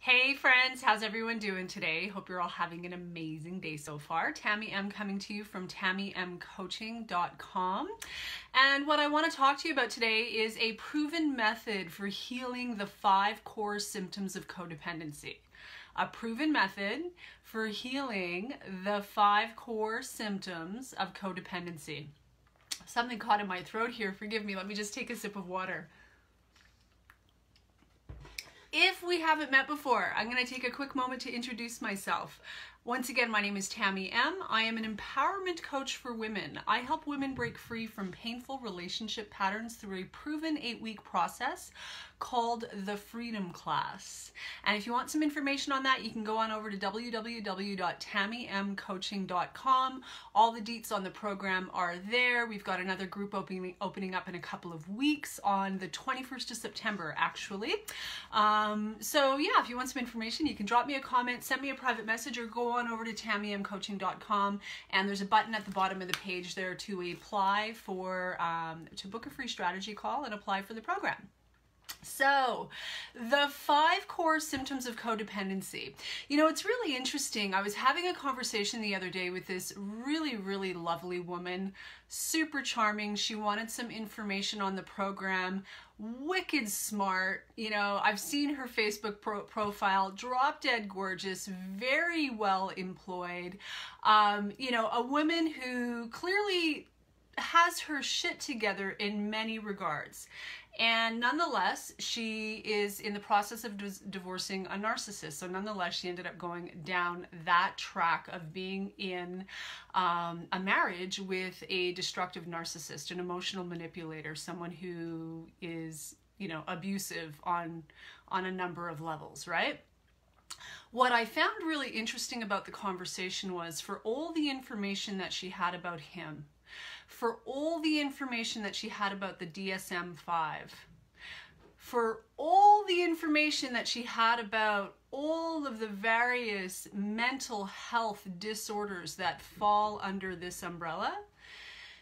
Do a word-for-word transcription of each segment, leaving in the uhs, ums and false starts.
Hey friends, how's everyone doing today? Hope you're all having an amazing day so far. Tamie M coming to you from Tammy M Coaching dot com. And what I want to talk to you about today is a proven method for healing the five core symptoms of codependency. A proven method for healing the five core symptoms of codependency. Something caught in my throat here, forgive me, let me just take a sip of water. If we haven't met before, I'm going to take a quick moment to introduce myself. Once again, my name is Tamie M. I am an empowerment coach for women. I help women break free from painful relationship patterns through a proven eight-week process called the Freedom Class. And if you want some information on that, you can go on over to w w w dot Tammy M Coaching dot com. All the deets on the program are there. We've got another group opening, opening up in a couple of weeks on the twenty-first of September, actually. Um, so yeah, if you want some information, you can drop me a comment, send me a private message, or go on over to Tammy M Coaching dot com. And there's a button at the bottom of the page there to apply for, um, to book a free strategy call and apply for the program. So, the five core symptoms of codependency. You know, it's really interesting. I was having a conversation the other day with this really, really lovely woman, super charming. She wanted some information on the program, wicked smart. You know, I've seen her Facebook pro profile, drop dead gorgeous, very well employed. Um, you know, a woman who clearly has her shit together in many regards. And nonetheless, she is in the process of divorcing a narcissist. So nonetheless, she ended up going down that track of being in um, a marriage with a destructive narcissist, an emotional manipulator, someone who is, you know, abusive on, on a number of levels, right? What I found really interesting about the conversation was, for all the information that she had about him, for all the information that she had about the D S M five, for all the information that she had about all of the various mental health disorders that fall under this umbrella,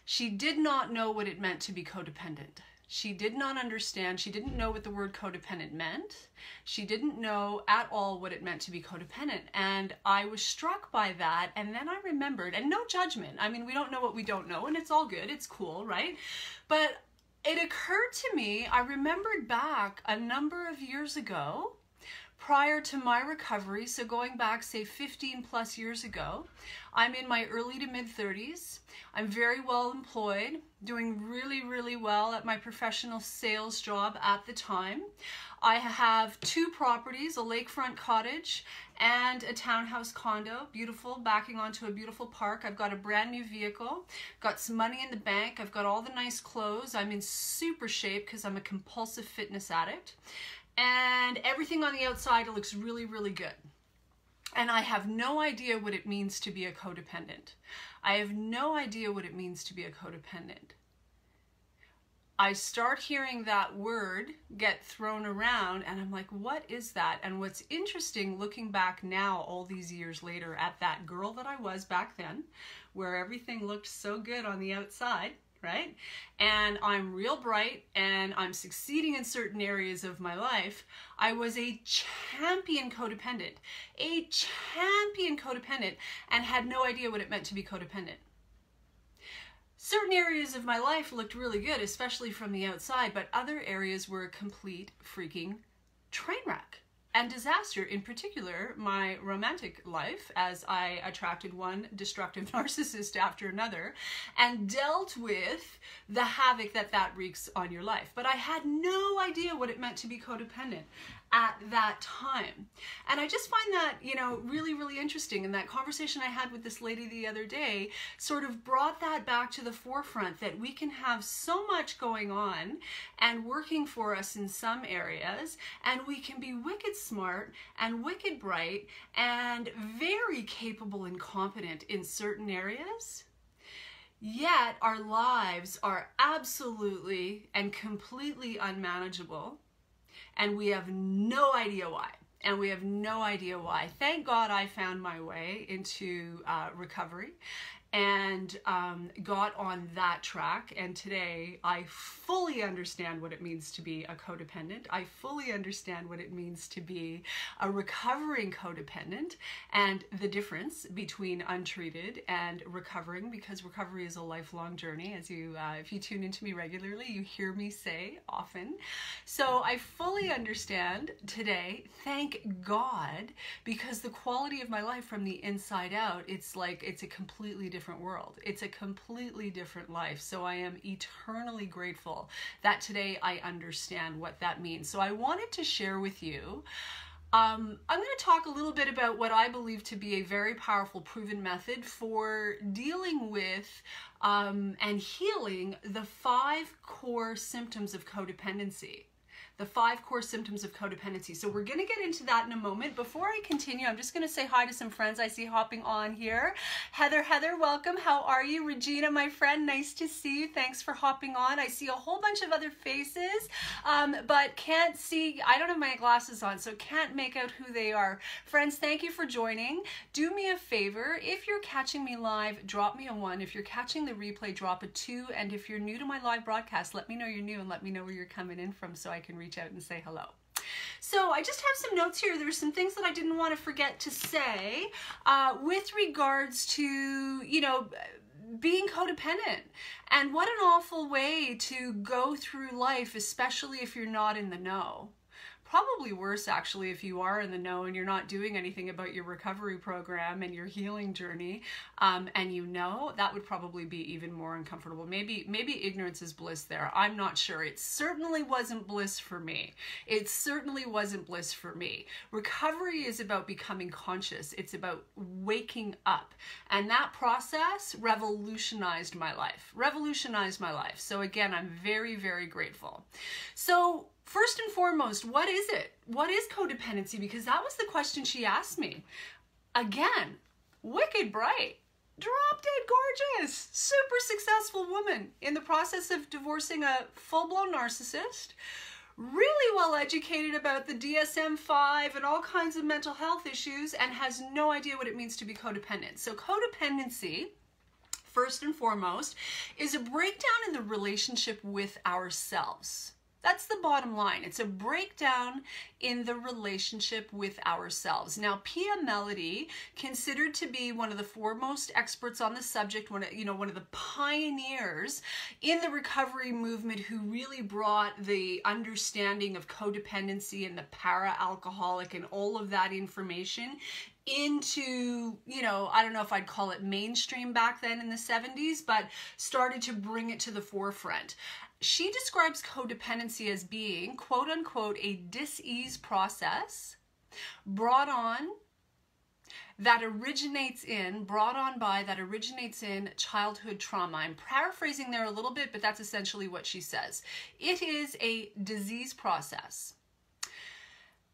she did not know what it meant to be codependent. She did not understand. She didn't know what the word codependent meant. She didn't know at all what it meant to be codependent. And I was struck by that. And then I remembered, and no judgment. I mean, we don't know what we don't know, and it's all good. It's cool, right? But it occurred to me, I remembered back a number of years ago, prior to my recovery, so going back, say, fifteen plus years ago, I'm in my early to mid thirties. I'm very well employed, doing really, really well at my professional sales job at the time. I have two properties, a lakefront cottage and a townhouse condo, beautiful, backing onto a beautiful park. I've got a brand new vehicle, got some money in the bank, I've got all the nice clothes. I'm in super shape because I'm a compulsive fitness addict. And everything on the outside looks really, really good. And I have no idea what it means to be a codependent. I have no idea what it means to be a codependent. I start hearing that word get thrown around and I'm like, what is that? And what's interesting, looking back now, all these years later, at that girl that I was back then, where everything looked so good on the outside, right? And I'm real bright and I'm succeeding in certain areas of my life. I was a champion codependent, a champion codependent, and had no idea what it meant to be codependent. Certain areas of my life looked really good, especially from the outside, but other areas were a complete freaking train wreck and disaster, in particular my romantic life, as I attracted one destructive narcissist after another and dealt with the havoc that that wreaks on your life. But I had no idea what it meant to be codependent at that time. And I just find that, you know, really, really interesting. And that conversation I had with this lady the other day sort of brought that back to the forefront, that we can have so much going on and working for us in some areas, and we can be wicked smart and wicked bright and very capable and competent in certain areas, yet our lives are absolutely and completely unmanageable, and we have no idea why. And we have no idea why. Thank God I found my way into uh, recovery and um, got on that track. And today I fully understand what it means to be a codependent. I fully understand what it means to be a recovering codependent and the difference between untreated and recovering, because recovery is a lifelong journey. As you, uh, if you tune into me regularly, you hear me say often. So I fully understand today, thank God, because the quality of my life from the inside out, it's like, it's a completely different world. It's a completely different life. So I am eternally grateful that today I understand what that means. So I wanted to share with you, um, I'm going to talk a little bit about what I believe to be a very powerful proven method for dealing with um, and healing the five core symptoms of codependency. The five core symptoms of codependency. So we're going to get into that in a moment. Before I continue, I'm just going to say hi to some friends I see hopping on here. Heather, Heather, welcome. How are you? Regina, my friend, nice to see you. Thanks for hopping on. I see a whole bunch of other faces, um, but can't see. I don't have my glasses on, so can't make out who they are. Friends, thank you for joining. Do me a favor. If you're catching me live, drop me a one. If you're catching the replay, drop a two. And if you're new to my live broadcast, let me know you're new and let me know where you're coming in from so I can read reach out and say hello. So I just have some notes here. There's some things that I didn't want to forget to say uh, with regards to, you know, being codependent. And what an awful way to go through life, especially if you're not in the know. Probably worse, actually, if you are in the know and you're not doing anything about your recovery program and your healing journey, um, and you know, that would probably be even more uncomfortable. Maybe, maybe ignorance is bliss there. I'm not sure. It certainly wasn't bliss for me. It certainly wasn't bliss for me. Recovery is about becoming conscious. It's about waking up. And that process revolutionized my life, revolutionized my life. So again, I'm very, very grateful. So first and foremost, what is it? What is codependency? Because that was the question she asked me. Again, wicked bright, drop dead gorgeous, super successful woman in the process of divorcing a full-blown narcissist, really well educated about the D S M five and all kinds of mental health issues, and has no idea what it means to be codependent. So codependency, first and foremost, is a breakdown in the relationship with ourselves. That's the bottom line. It's a breakdown in the relationship with ourselves. Now, Pia Melody, considered to be one of the foremost experts on the subject, one of, you know, one of the pioneers in the recovery movement who really brought the understanding of codependency and the para-alcoholic and all of that information into, you know, I don't know if I'd call it mainstream back then in the seventies, but started to bring it to the forefront. She describes codependency as being, quote unquote, a dis-ease process brought on that originates in, brought on by, that originates in childhood trauma. I'm paraphrasing there a little bit, but that's essentially what she says. It is a disease process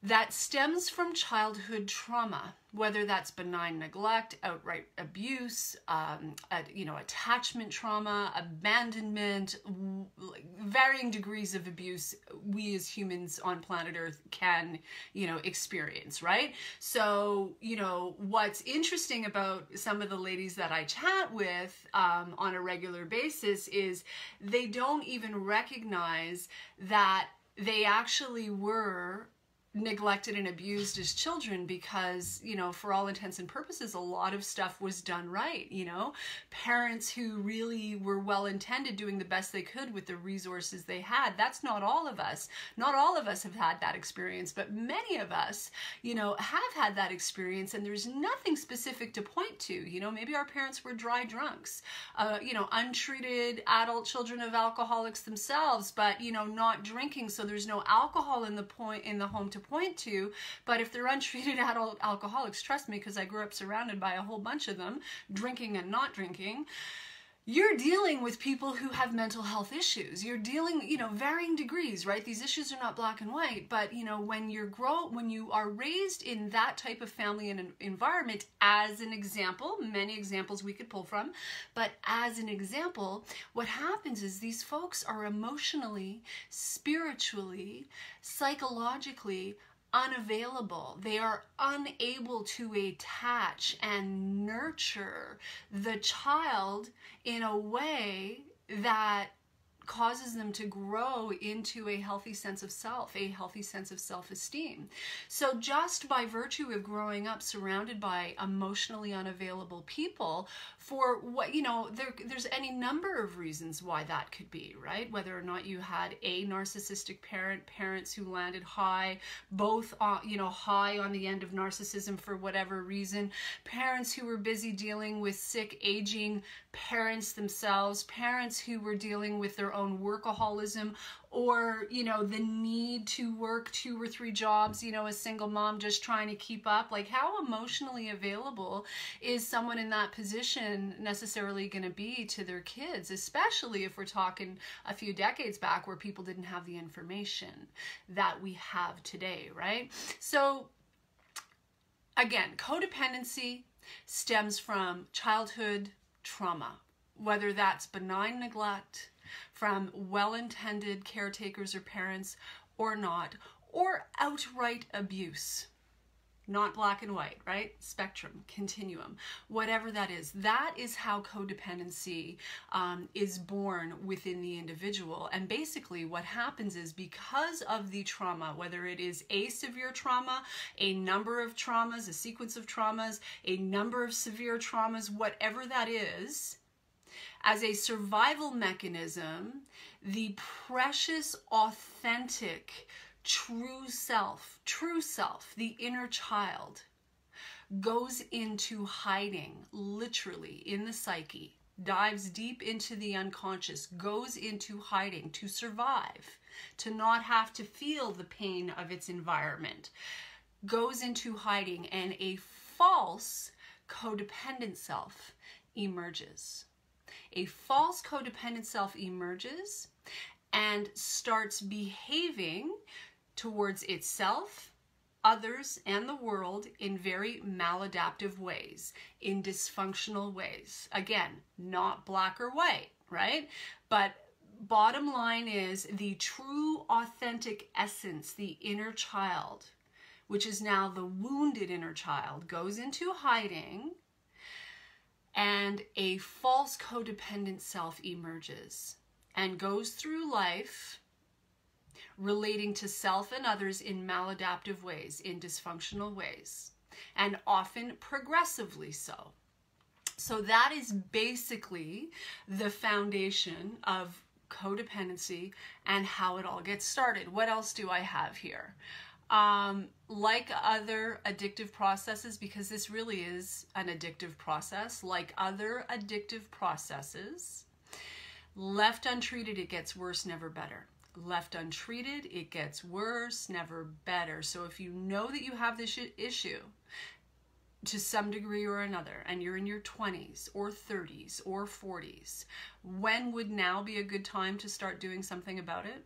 that stems from childhood trauma, whether that's benign neglect, outright abuse, um, uh, you know, attachment trauma, abandonment, varying degrees of abuse we as humans on planet Earth can, you know, experience, right? So, you know, what's interesting about some of the ladies that I chat with um, on a regular basis is they don't even recognize that they actually were neglected and abused as children, because, you know, for all intents and purposes, a lot of stuff was done right. You know, parents who really were well-intended, doing the best they could with the resources they had. That's not all of us. Not all of us have had that experience, but many of us, you know, have had that experience, and there's nothing specific to point to. You know, maybe our parents were dry drunks, uh, you know, untreated adult children of alcoholics themselves, but, you know, not drinking, so there's no alcohol in the point in the home to point to. But if they're untreated adult alcoholics, trust me, because I grew up surrounded by a whole bunch of them, drinking and not drinking, you're dealing with people who have mental health issues. You're dealing, you know, varying degrees, right? These issues are not black and white, but, you know, when you're grow, when you are raised in that type of family and environment, as an example, many examples we could pull from, but as an example, what happens is these folks are emotionally, spiritually, psychologically unavailable. They are unable to attach and nurture the child in a way that causes them to grow into a healthy sense of self, a healthy sense of self-esteem. So just by virtue of growing up surrounded by emotionally unavailable people, for what, you know, there, there's any number of reasons why that could be, right? Whether or not you had a narcissistic parent, parents who landed high, both, on, you know, high on the end of narcissism for whatever reason, parents who were busy dealing with sick, aging parents themselves, parents who were dealing with their own own workaholism, or, you know, the need to work two or three jobs, you know, a single mom just trying to keep up. Like, how emotionally available is someone in that position necessarily going to be to their kids, especially if we're talking a few decades back where people didn't have the information that we have today, right? So again, codependency stems from childhood trauma, whether that's benign neglect, from well-intended caretakers or parents or not, or outright abuse. Not black and white, right? Spectrum, continuum, whatever that is. That is how codependency um, is born within the individual. And basically what happens is, because of the trauma, whether it is a severe trauma, a number of traumas, a sequence of traumas, a number of severe traumas, whatever that is, as a survival mechanism, the precious, authentic, true self, true self, the inner child, goes into hiding, literally, in the psyche, dives deep into the unconscious, goes into hiding to survive, to not have to feel the pain of its environment, goes into hiding, and a false codependent self emerges. A false codependent self emerges and starts behaving towards itself, others, and the world in very maladaptive ways, in dysfunctional ways. Again, not black or white, right? But bottom line is, the true, authentic essence, the inner child, which is now the wounded inner child, goes into hiding, and a false codependent self emerges and goes through life relating to self and others in maladaptive ways, in dysfunctional ways, and often progressively so. So that is basically the foundation of codependency and how it all gets started. What else do I have here? Um, like other addictive processes, because this really is an addictive process, like other addictive processes, left untreated, it gets worse, never better. Left untreated, it gets worse, never better. So if you know that you have this issue to some degree or another, and you're in your twenties or thirties or forties, when would now be a good time to start doing something about it?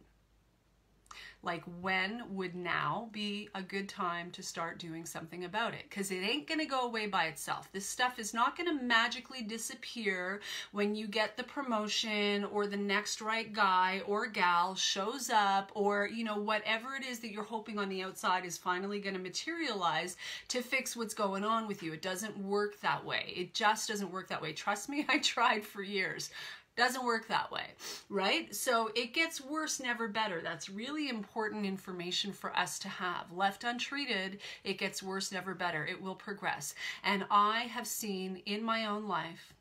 Like, when would now be a good time to start doing something about it? Because it ain't going to go away by itself. This stuff is not going to magically disappear when you get the promotion, or the next right guy or gal shows up, or, you know, whatever it is that you're hoping on the outside is finally going to materialize to fix what's going on with you. It doesn't work that way. It just doesn't work that way. Trust me, I tried for years. Doesn't work that way, right? So it gets worse, never better. That's really important information for us to have. Left untreated, it gets worse, never better. It will progress. And I have seen in my own life,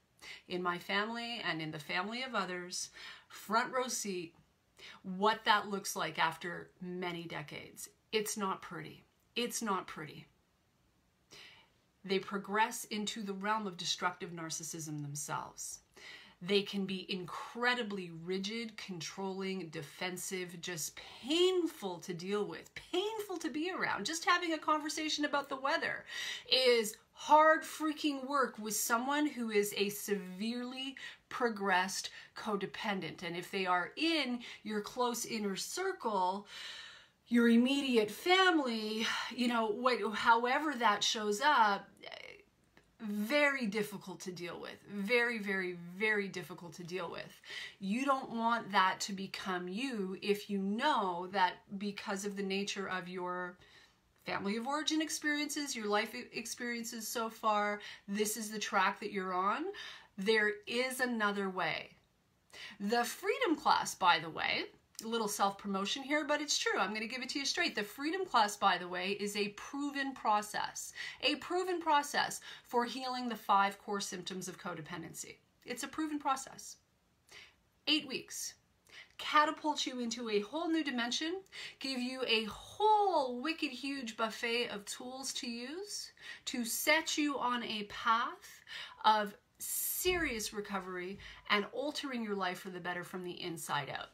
in my family, and in the family of others, front row seat, what that looks like after many decades. It's not pretty. It's not pretty. They progress into the realm of destructive narcissism themselves. They can be incredibly rigid, controlling, defensive, just painful to deal with, painful to be around. Just having a conversation about the weather is hard freaking work with someone who is a severely progressed codependent. And if they are in your close inner circle, your immediate family, you know, what, however that shows up, very difficult to deal with. Very, very, very difficult to deal with. You don't want that to become you if you know that because of the nature of your family of origin experiences, your life experiences so far, this is the track that you're on. There is another way. The Freedom Class, by the way, a little self-promotion here, but it's true. I'm going to give it to you straight. The Freedom Class, by the way, is a proven process, a proven process for healing the five core symptoms of codependency. It's a proven process. Eight weeks. Catapult you into a whole new dimension, give you a whole wicked huge buffet of tools to use to set you on a path of serious recovery and altering your life for the better from the inside out.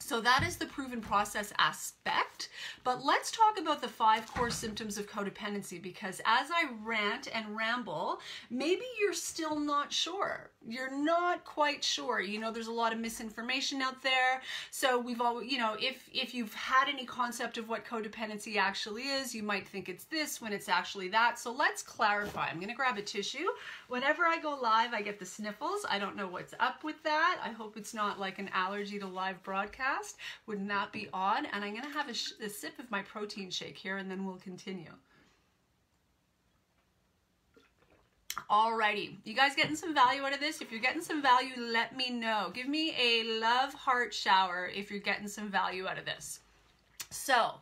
So that is the proven process aspect, but let's talk about the five core symptoms of codependency, because as I rant and ramble, maybe you're still not sure. You're not quite sure. You know, there's a lot of misinformation out there. So we've always, you know, if, if you've had any concept of what codependency actually is, you might think it's this when it's actually that. So let's clarify. I'm going to grab a tissue. Whenever I go live, I get the sniffles. I don't know what's up with that. I hope it's not like an allergy to live broadcast. Wouldn't that be odd? And I'm going to have a, sh a sip of my protein shake here, and then we'll continue. Alrighty, you guys getting some value out of this? If you're getting some value, let me know. Give me a love heart shower if you're getting some value out of this. So,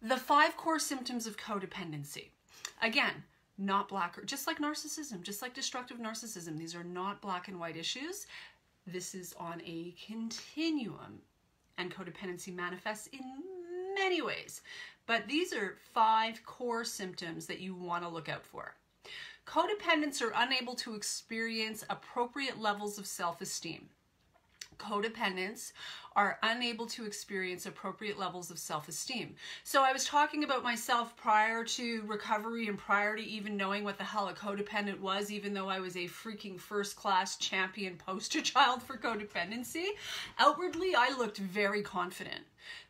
the five core symptoms of codependency. Again, not black, or just like narcissism, just like destructive narcissism. These are not black and white issues. This is on a continuum. And codependency manifests in many ways. But these are five core symptoms that you want to look out for. Codependents are unable to experience appropriate levels of self-esteem. Codependents are unable to experience appropriate levels of self-esteem. So I was talking about myself prior to recovery and prior to even knowing what the hell a codependent was, even though I was a freaking first-class champion poster child for codependency. Outwardly, I looked very confident.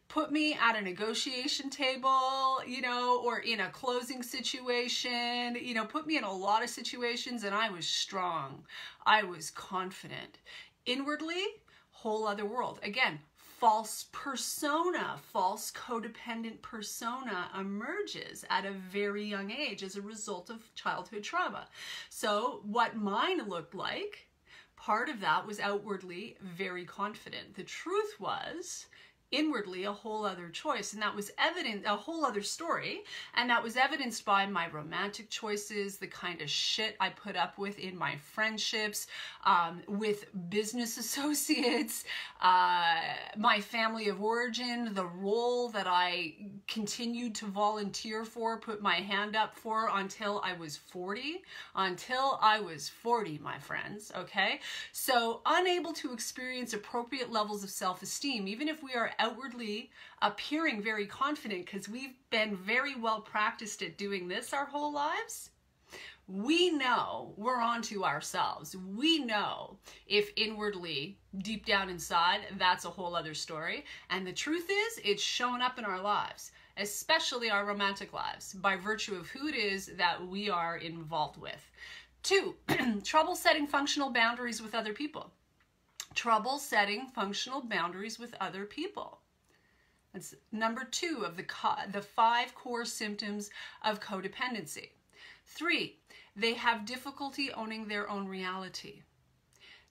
Put me at a negotiation table, you know, or in a closing situation, you know, put me in a lot of situations, and I was strong. I was confident. Inwardly, whole other world. Again, false persona, false codependent persona emerges at a very young age as a result of childhood trauma. So what mine looked like, part of that was outwardly very confident. The truth was inwardly a whole other choice, and that was evident, a whole other story, and that was evidenced by my romantic choices, the kind of shit I put up with in my friendships, um, with business associates, uh, my family of origin, the role that I continued to volunteer for, put my hand up for until I was forty, until I was forty, my friends, okay? So unable to experience appropriate levels of self-esteem, even if we are outwardly appearing very confident, because we've been very well practiced at doing this our whole lives. We know we're onto ourselves. We know if inwardly, deep down inside, that's a whole other story. And the truth is, it's shown up in our lives, especially our romantic lives, by virtue of who it is that we are involved with. Two, trouble setting functional boundaries with other people. Trouble setting functional boundaries with other people. That's number two of the, co the five core symptoms of codependency. Three, they have difficulty owning their own reality.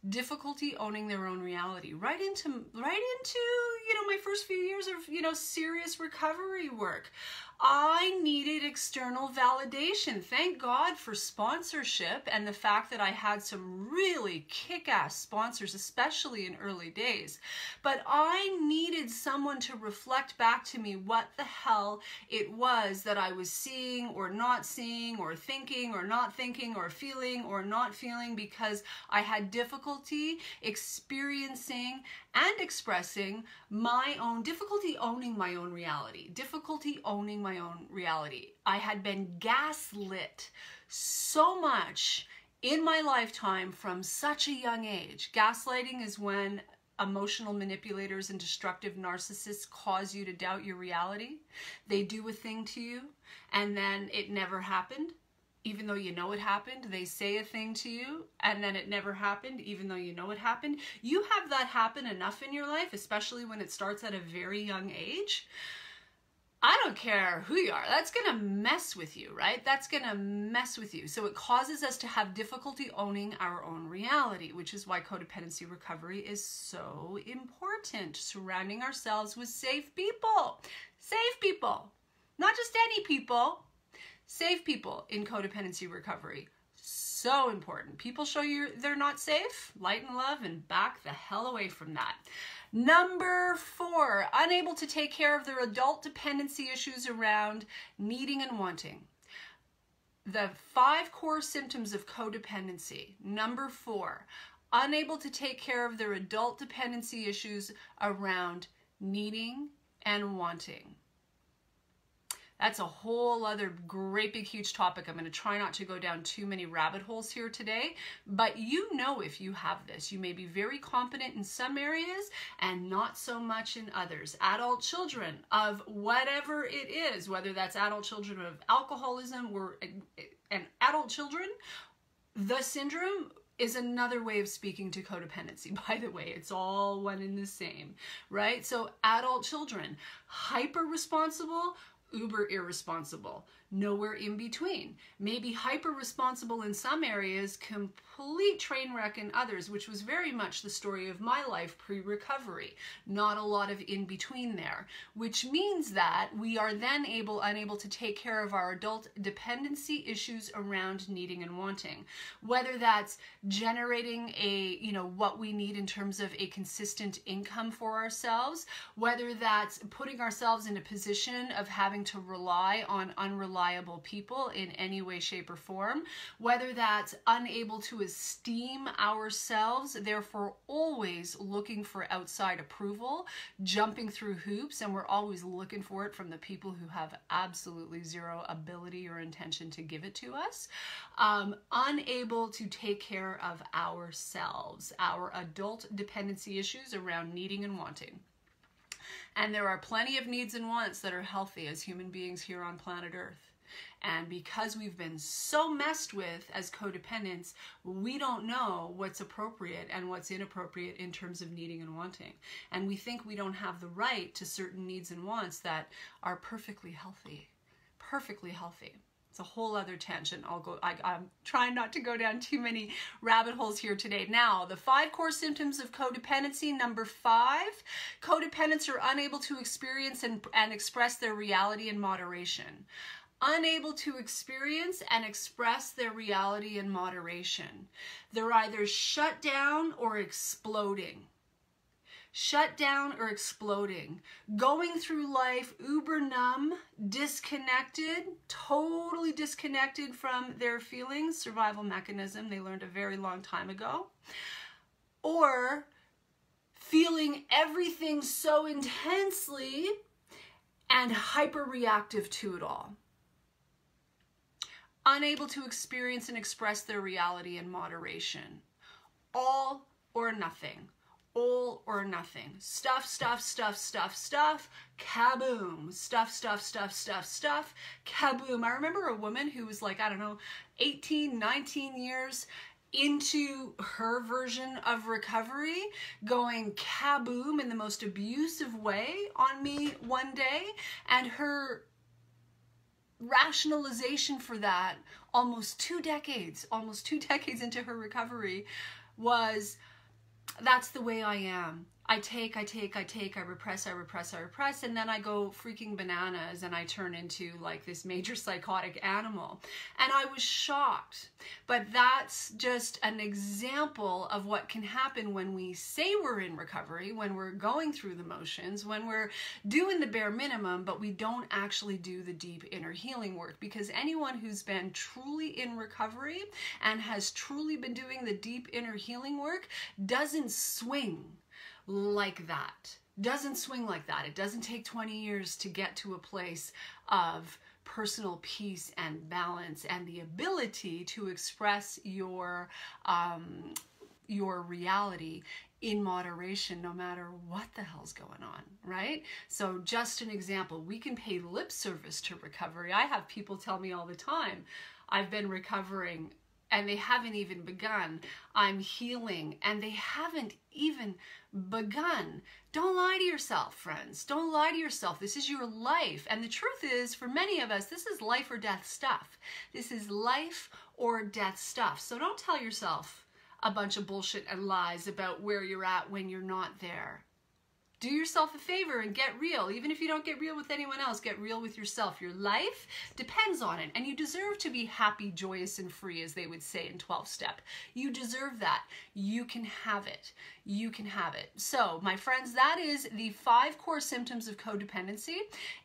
Difficulty owning their own reality. Right into, right into, you know, my first few years of, you know, serious recovery work. I needed external validation. Thank God for sponsorship and the fact that I had some really kick-ass sponsors, especially in early days. But I needed someone to reflect back to me what the hell it was that I was seeing or not seeing or thinking or not thinking or feeling or not feeling, because I had difficulty experiencing and expressing my own, difficulty owning my own reality, difficulty owning my my own reality. I had been gaslit so much in my lifetime from such a young age. Gaslighting is when emotional manipulators and destructive narcissists cause you to doubt your reality. They do a thing to you, and then it never happened, even though you know it happened. They say a thing to you, and then it never happened, even though you know it happened. You have that happen enough in your life, especially when it starts at a very young age, I don't care who you are, that's gonna mess with you, right? That's gonna mess with you. So it causes us to have difficulty owning our own reality, which is why codependency recovery is so important. Surrounding ourselves with safe people, safe people, not just any people, safe people in codependency recovery. So important. People show you they're not safe, light and love, and back the hell away from that. Number four, unable to take care of their adult dependency issues around needing and wanting. The five core symptoms of codependency. Number four, unable to take care of their adult dependency issues around needing and wanting. That's a whole other great big huge topic. I'm going to try not to go down too many rabbit holes here today, but you know if you have this, you may be very competent in some areas and not so much in others. Adult children of whatever it is, whether that's adult children of alcoholism or and adult children, the syndrome is another way of speaking to codependency. By the way, it's all one in the same, right? So adult children, hyper responsible, uber irresponsible, nowhere in between. Maybe hyper responsible in some areas, complete train wreck in others, which was very much the story of my life pre-recovery. Not a lot of in between there, which means that we are then able, unable to take care of our adult dependency issues around needing and wanting. Whether that's generating a, you know, what we need in terms of a consistent income for ourselves, whether that's putting ourselves in a position of having to rely on unreliable Reliable people in any way, shape, or form, whether that's unable to esteem ourselves, therefore always looking for outside approval, jumping through hoops, and we're always looking for it from the people who have absolutely zero ability or intention to give it to us, um, unable to take care of ourselves, our adult dependency issues around needing and wanting. And there are plenty of needs and wants that are healthy as human beings here on planet Earth. And because we've been so messed with as codependents, we don't know what's appropriate and what's inappropriate in terms of needing and wanting. And we think we don't have the right to certain needs and wants that are perfectly healthy, perfectly healthy. It's a whole other tangent. I'll go, I, I'm trying not to go down too many rabbit holes here today. Now, the five core symptoms of codependency. Number five, codependents are unable to experience and, and express their reality in moderation. Unable to experience and express their reality in moderation. They're either shut down or exploding. Shut down or exploding, going through life uber numb, disconnected, totally disconnected from their feelings, survival mechanism they learned a very long time ago, or feeling everything so intensely and hyper-reactive to it all. Unable to experience and express their reality in moderation. All or nothing. All or nothing. Stuff, stuff, stuff, stuff, stuff, kaboom. Stuff, stuff, stuff, stuff, stuff, kaboom. I remember a woman who was like, I don't know, eighteen, nineteen years into her version of recovery, going kaboom in the most abusive way on me one day, and her rationalization for that almost two decades, almost two decades into her recovery was, that's the way I am. I take, I take, I take, I repress, I repress, I repress, and then I go freaking bananas and I turn into like this major psychotic animal. And I was shocked. But that's just an example of what can happen when we say we're in recovery, when we're going through the motions, when we're doing the bare minimum, but we don't actually do the deep inner healing work. Because anyone who's been truly in recovery and has truly been doing the deep inner healing work doesn't swing like that, doesn't swing like that. It doesn't take twenty years to get to a place of personal peace and balance and the ability to express your um, your reality in moderation, no matter what the hell's going on, right? So just an example, we can pay lip service to recovery. I have people tell me all the time, I've been recovering and they haven't even begun. I'm healing, and they haven't even begun. Don't lie to yourself, friends. Don't lie to yourself. This is your life. And the truth is, for many of us, this is life or death stuff. This is life or death stuff. So don't tell yourself a bunch of bullshit and lies about where you're at when you're not there. Do yourself a favor and get real. Even if you don't get real with anyone else, get real with yourself. Your life depends on it, and you deserve to be happy, joyous, and free, as they would say in twelve step. You deserve that. You can have it. You can have it. So, my friends, that is the five core symptoms of codependency.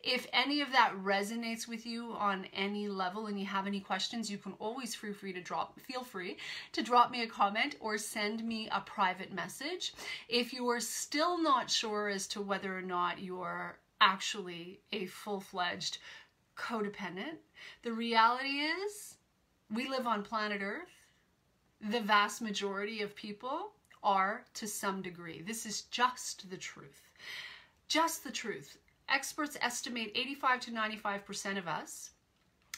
If any of that resonates with you on any level and you have any questions, you can always feel free to drop, feel free to drop me a comment or send me a private message. If you are still not sure as to whether or not you're actually a full-fledged codependent, the reality is we live on planet Earth. The vast majority of people are to some degree. This is just the truth. Just the truth. Experts estimate eighty-five to ninety-five percent of us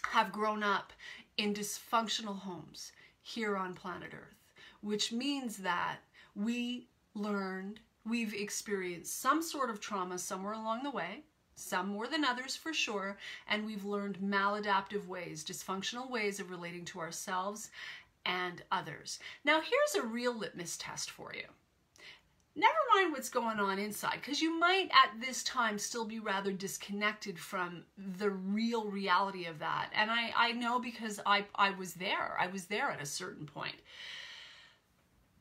have grown up in dysfunctional homes here on planet Earth, which means that we learned we've experienced some sort of trauma somewhere along the way, some more than others for sure, and we've learned maladaptive ways, dysfunctional ways of relating to ourselves and others. Now here's a real litmus test for you. Never mind what's going on inside, because you might at this time still be rather disconnected from the real reality of that. And I, I know because I, I was there. I was there at a certain point.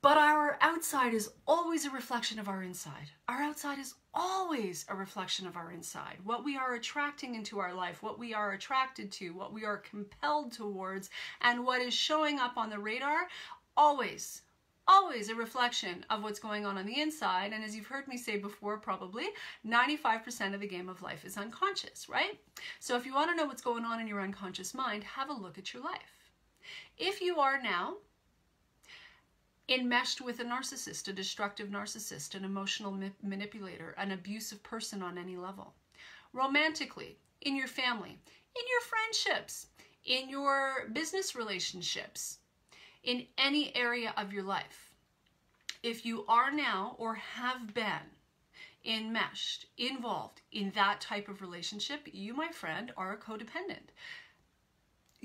But our outside is always a reflection of our inside. Our outside is always a reflection of our inside. What we are attracting into our life, what we are attracted to, what we are compelled towards, and what is showing up on the radar, always, always a reflection of what's going on on the inside. And as you've heard me say before, probably, ninety-five percent of the game of life is unconscious, right? So if you want to know what's going on in your unconscious mind, have a look at your life. If you are now enmeshed with a narcissist, a destructive narcissist, an emotional ma- manipulator, an abusive person on any level, romantically, in your family, in your friendships, in your business relationships, in any area of your life, if you are now or have been enmeshed, involved in that type of relationship, you, my friend, are a codependent.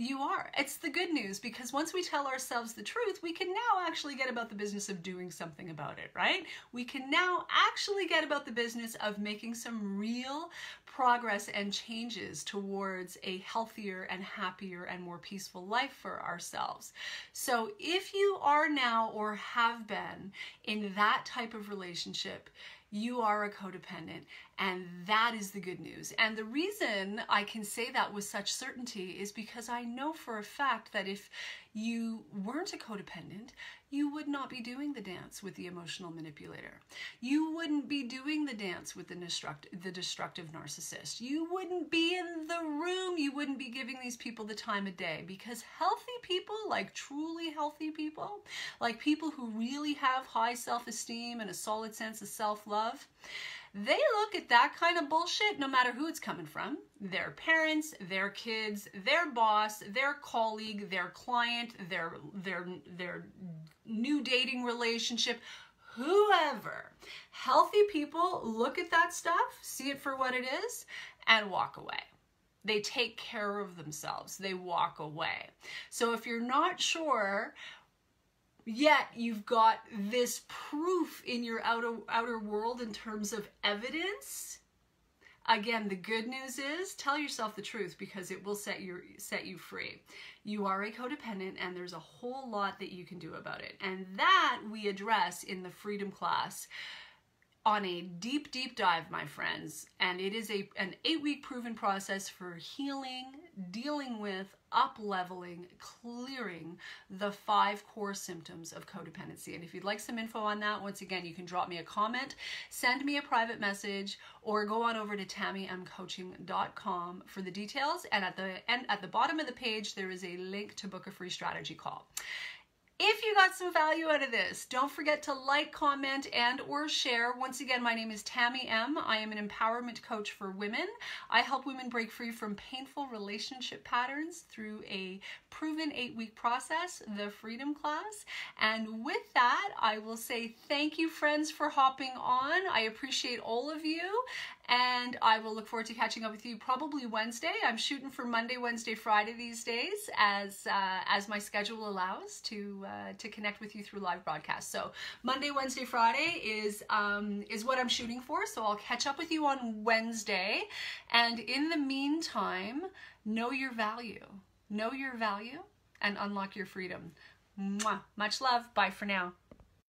You are. It's the good news, because once we tell ourselves the truth, we can now actually get about the business of doing something about it, right? We can now actually get about the business of making some real progress and changes towards a healthier and happier and more peaceful life for ourselves. So if you are now or have been in that type of relationship, you are a codependent, and that is the good news. And the reason I can say that with such certainty is because I know for a fact that if you weren't a codependent, you would not be doing the dance with the emotional manipulator. You wouldn't be doing the dance with the destruct the destructive narcissist. You wouldn't be in the room. You wouldn't be giving these people the time of day, because healthy people, like truly healthy people, like people who really have high self-esteem and a solid sense of self-love, they look at that kind of bullshit no matter who it's coming from. Their parents, their kids, their boss, their colleague, their client, their their their new dating relationship, whoever. Healthy people look at that stuff, see it for what it is, and walk away. They take care of themselves. They walk away. So if you're not sure, yet you've got this proof in your outer, outer world in terms of evidence. Again, the good news is tell yourself the truth, because it will set you, set you free. You are a codependent, and there's a whole lot that you can do about it. And that we address in the Freedom Class on a deep, deep dive, my friends. And it is a, an eight-week proven process for healing, dealing with, up-leveling, clearing the five core symptoms of codependency. And if you'd like some info on that, once again, you can drop me a comment, send me a private message, or go on over to Tammy M Coaching dot com for the details. And at the end, at the bottom of the page, there is a link to book a free strategy call. If you got some value out of this, don't forget to like, comment, and or share. Once again, my name is Tamie M. I am an empowerment coach for women. I help women break free from painful relationship patterns through a proven eight-week process, the Freedom Class. And with that, I will say thank you, friends, for hopping on. I appreciate all of you, and I will look forward to catching up with you probably Wednesday. I'm shooting for Monday, Wednesday, Friday these days as uh, as my schedule allows to uh, to connect with you through live broadcast. So Monday, Wednesday, Friday is um, is what I'm shooting for. So I'll catch up with you on Wednesday. And in the meantime, know your value. Know your value and unlock your freedom. Mwah. Much love. Bye for now.